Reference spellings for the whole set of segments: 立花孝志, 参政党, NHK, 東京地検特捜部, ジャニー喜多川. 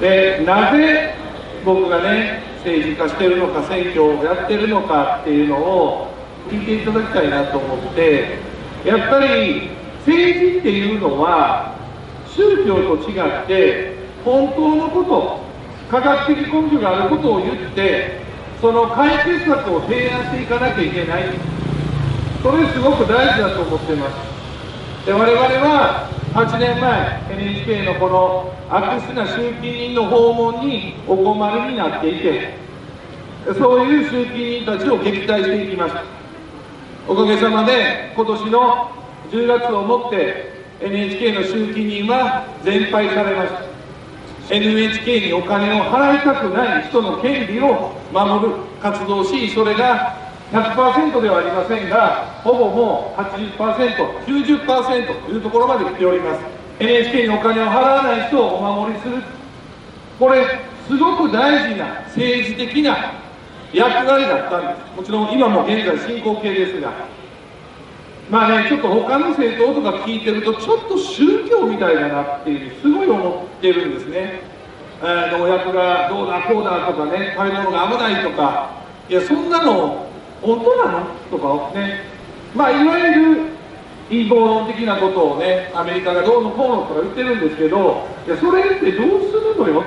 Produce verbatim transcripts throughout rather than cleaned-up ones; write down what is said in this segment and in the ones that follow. で、なぜ僕がね政治化してるのか、選挙をやってるのかっていうのを聞いていただきたいなと思って、やっぱり政治っていうのは宗教と違って本当のこと、科学的根拠があることを言って、その解決策を提案していかなきゃいけない、それすごく大事だと思っています。で、我々ははちねんまえ エヌエイチケー のこの悪質な集金人の訪問にお困りになっていて、そういう集金人たちを撃退していきました。おかげさまで今年のじゅうがつをもって エヌエイチケー の集金人は全廃されました。 エヌエイチケー にお金を払いたくない人の権利を守る活動し、それが ひゃくパーセント ではありませんが、ほぼもう はちじゅっパーセント、きゅうじゅっパーセント というところまで来ております。 エヌエイチケー にお金を払わない人をお守りする、これすごく大事な政治的な役割だったんです。もちろん今も現在進行形ですが、まあね、ちょっと他の政党とか聞いてると、ちょっと宗教みたいだなっていうすごい思ってるんですね。農薬がどうだこうだとかね、食べ物が危ないとか、いやそんなの本当なのとかね、まあいわゆる陰謀論的なことをね、アメリカがどうのこうのとか言ってるんですけど、いやそれってどうするのよ。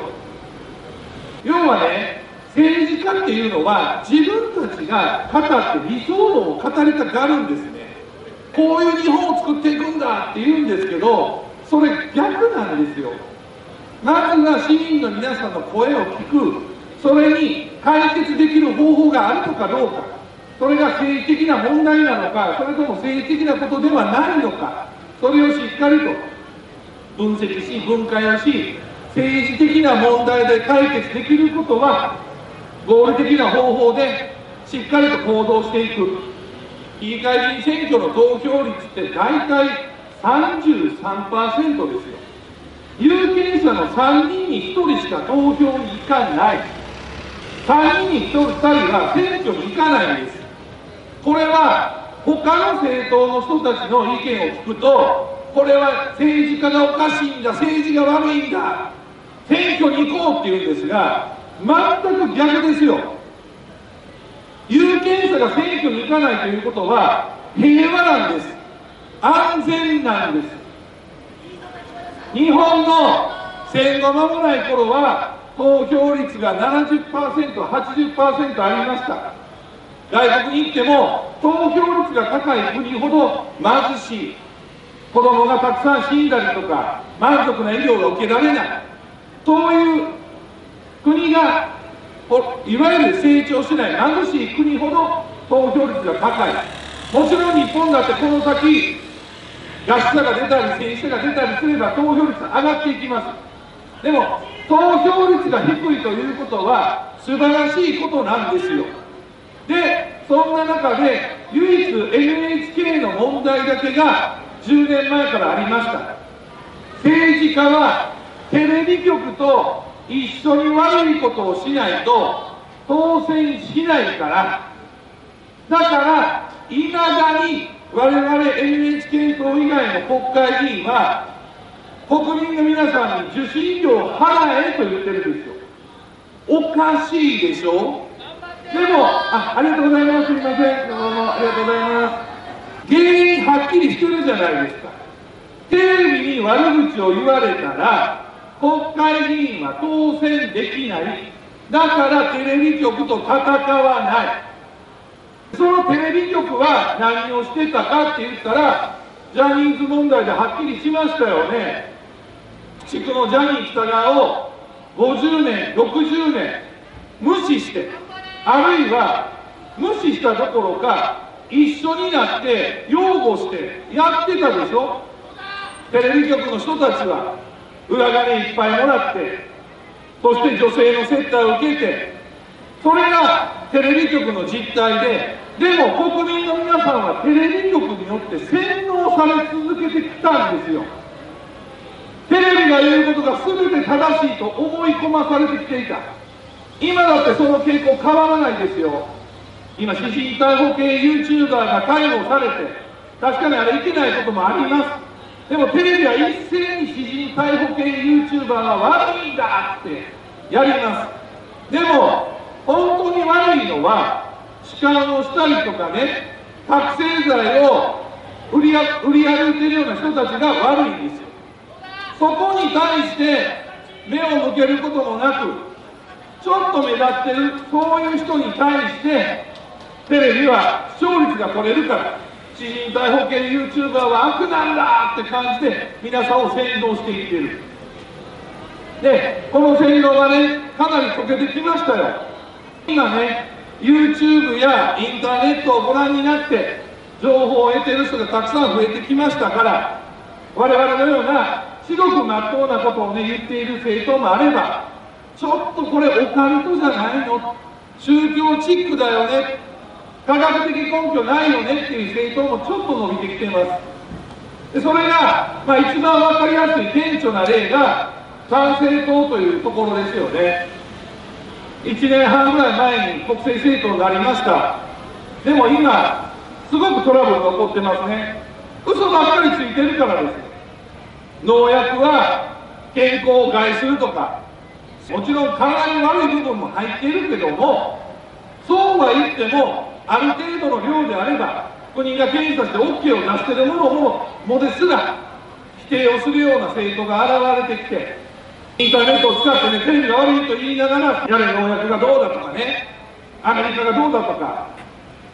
要はね、政治家っていうのは自分たちが語って理想論を語りたがるんですね。こういう日本を作っていくんだって言うんですけど、それ逆なんですよ。まずは市民の皆さんの声を聞く、それに解決できる方法があるのかどうか、それが政治的な問題なのか、それとも政治的なことではないのか、それをしっかりと分析し、分解をし、政治的な問題で解決できることは、合理的な方法でしっかりと行動していく。議会議員選挙の投票率って大体 さんじゅうさんパーセント ですよ。有権者のさんにんにひとりしか投票に行かない、さんにんにひとりは選挙に行かないんです。これは他の政党の人たちの意見を聞くと、これは政治家がおかしいんだ、政治が悪いんだ、選挙に行こうって言うんですが、全く逆ですよ。有権者が選挙に行かないということは平和なんです、安全なんです。日本の戦後間もない頃は投票率が ななじゅっパーセント、はちじゅっパーセント ありました。外国に行っても投票率が高い国ほど貧しい、子供がたくさん死んだりとか、満足な医療が受けられない、そういう国がいわゆる成長してない貧しい国ほど投票率が高い。もちろん日本だってこの先餓死者が出たり、戦死者が出たりすれば投票率上がっていきます。でも、投票率が低いということは素晴らしいことなんですよ。で、そんな中で唯一 エヌエイチケー の問題だけがじゅうねんまえからありました。政治家はテレビ局と一緒に悪いことをしないと当選しないから、だから、いまだに我々 エヌエイチケー 党以外の国会議員は、国民の皆さんに受信料を払えと言ってるんですよ。おかしいでしょ。でも、あ、ありがとうございます、すみません、どうもありがとうございます。原因はっきりしてるじゃないですか。テレビに悪口を言われたら、国会議員は当選できない、だからテレビ局と戦わない。そのテレビ局は何をしてたかって言ったら、ジャニーズ問題ではっきりしましたよね。地区のジャニー喜多川をごじゅうねん、ろくじゅうねん無視して、あるいは無視したどころか、一緒になって擁護してやってたでしょ。テレビ局の人たちは裏金いっぱいもらって、そして女性の接待を受けて、それがテレビ局の実態で、でも国民の皆さんはテレビ局によって洗脳され続けてきたんですよ。テレビが言うことが全て正しいと思い込まされてきていた。今だってその傾向変わらないですよ。今、私人逮捕系ユーチューバーが逮捕されて、確かにあれいけないこともあります。でもテレビは一斉に支持に逮捕系 ユーチューバー は悪いんだってやります。でも本当に悪いのは痴漢をしたりとかね、覚醒剤を売り歩いてるような人たちが悪いんですよ。そこに対して目を向けることもなく、ちょっと目立ってるそういう人に対してテレビは視聴率が取れるから、知人逮捕系 ユーチューバー は悪なんだって感じで皆さんを扇動していってる。でこの扇動がねかなり溶けてきましたよ。今ね ユーチューブ やインターネットをご覧になって情報を得てる人がたくさん増えてきましたから、我々のような白くまっとうなことをね言っている政党もあれば、ちょっとこれオカルトじゃないの、宗教チックだよね、科学的根拠ないよねっていう政党もちょっと伸びてきてます。でそれが、まあ、一番分かりやすい顕著な例が参政党というところですよね。いちねんはんぐらい前に国政政党になりました。でも今すごくトラブルが起こってますね。嘘ばっかりついてるからです。農薬は健康を害するとか、もちろん体に悪い部分も入っているけども、そうは言ってもある程度の量であれば国が検査して オーケー を出しているものももですら否定をするような政党が現れてきて、インターネットを使ってねテレビが悪いと言いながら、やれ農薬がどうだとかね、アメリカがどうだとか、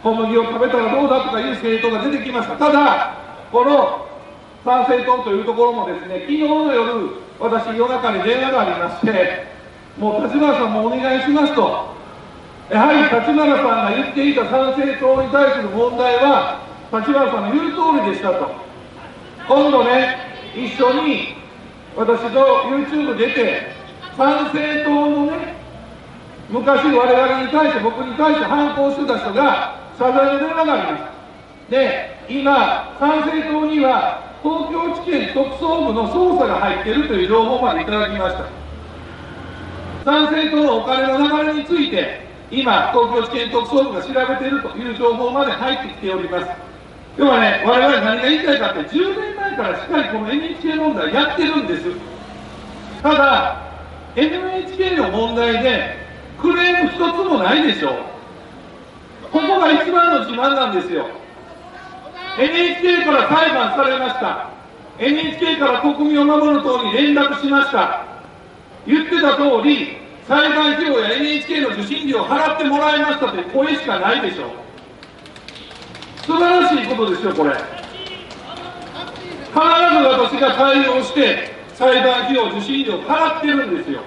小麦を食べたらどうだとかいう政党が出てきました。ただこの参政党というところもですね、昨日の夜私夜中に電話がありまして、もう立花さんもお願いしますと、やはり立花さんが言っていた参政党に対する問題は立花さんの言う通りでしたと、今度ね一緒に私と ユーチューブ 出て参政党のね昔我々に対して僕に対して反抗してた人が謝罪の電話がありました。で今参政党には東京地検特捜部の捜査が入っているという情報までいただきました。参政党のお金の流れについて、今、東京地検特捜部が調べているという情報まで入ってきております。要はね、我々何が言いたいかって、じゅうねんまえからしっかりこの エヌエイチケー 問題やってるんです。ただ、エヌエイチケー の問題でクレーム一つもないでしょう。ここが一番の自慢なんですよ。エヌエイチケー から裁判されました。エヌエイチケー から国民を守る党に連絡しました。言ってた通り、裁判費用や エヌエイチケー の受信料を払ってもらいましたって声しかないでしょ。素晴らしいことですよ、これ。必ず私が対応して、裁判費用、受信料を払ってるんですよ。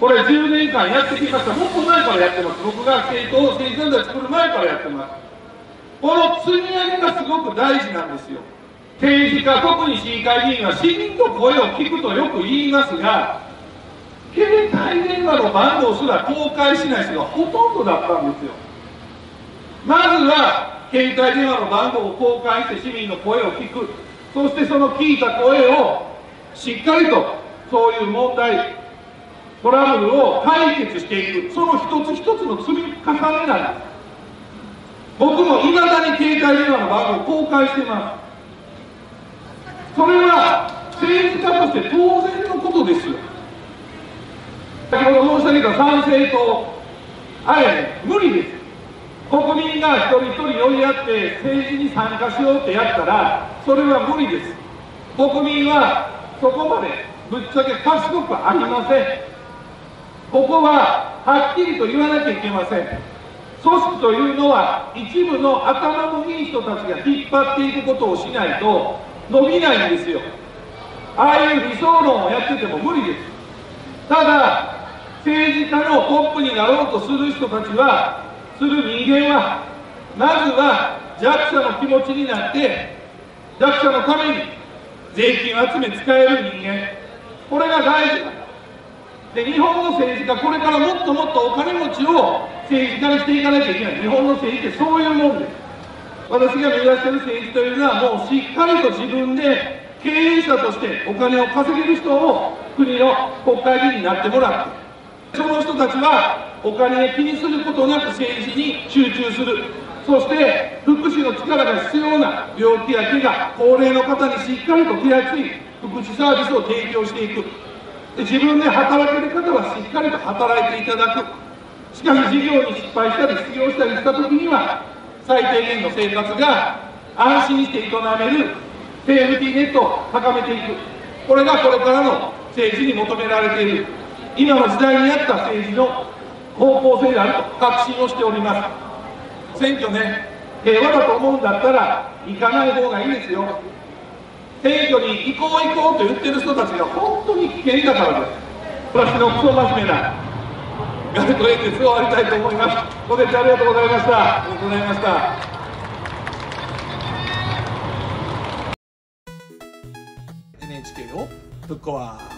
これじゅうねんかんやってきました。もっと前からやってます。僕が政党、政治団体を作る前からやってます。この積み上げがすごく大事なんですよ。政治家、特に市議会議員は市民の声を聞くとよく言いますが、携帯電話の番号すら公開しない人がほとんどだったんですよ。まずは携帯電話の番号を公開して市民の声を聞く、そしてその聞いた声をしっかりとそういう問題、トラブルを解決していく、その一つ一つの積み重ねなんです。僕もいまだに携帯電話の番号を公開してます。それは政治家として当然のことですよ。先ほど申し上げた参政党、あれね、無理です。国民が一人一人寄り合って政治に参加しようってやったら、それは無理です。国民はそこまでぶっちゃけ賢くありません。ここははっきりと言わなきゃいけません。組織というのは、一部の頭のいい人たちが引っ張っていくことをしないと伸びないんですよ。ああいう理想論をやってても無理です。ただ、政治家のトップになろうとする人たちは、する人間は、まずは弱者の気持ちになって、弱者のために税金を集め、使える人間、これが大事だで、日本の政治家、これからもっともっとお金持ちを政治家にしていかなきゃいけない、日本の政治ってそういうもんです。私が目指している政治というのは、もうしっかりと自分で経営者としてお金を稼げる人を、国の国会議員になってもらって、その人たちはお金を気にすることなく政治に集中する、そして福祉の力が必要な病気や怪我、高齢の方にしっかりと手厚い福祉サービスを提供していく。で、自分で働ける方はしっかりと働いていただく。しかし事業に失敗したり失業したりした時には最低限の生活が安心して営めるセーフティーネットを高めていく。これがこれからの政治に求められている、今の時代に合った政治の方向性であると確信をしております。選挙ね、平和だと思うんだったら行かない方がいいですよ。選挙に行こう行こうと言ってる人たちが本当に危険だからです。私のクソ真面目なガルト演説を終わりたいと思います。ご清聴ありがとうございました。ありがとうございました。エヌエイチケー をぶっ壊す。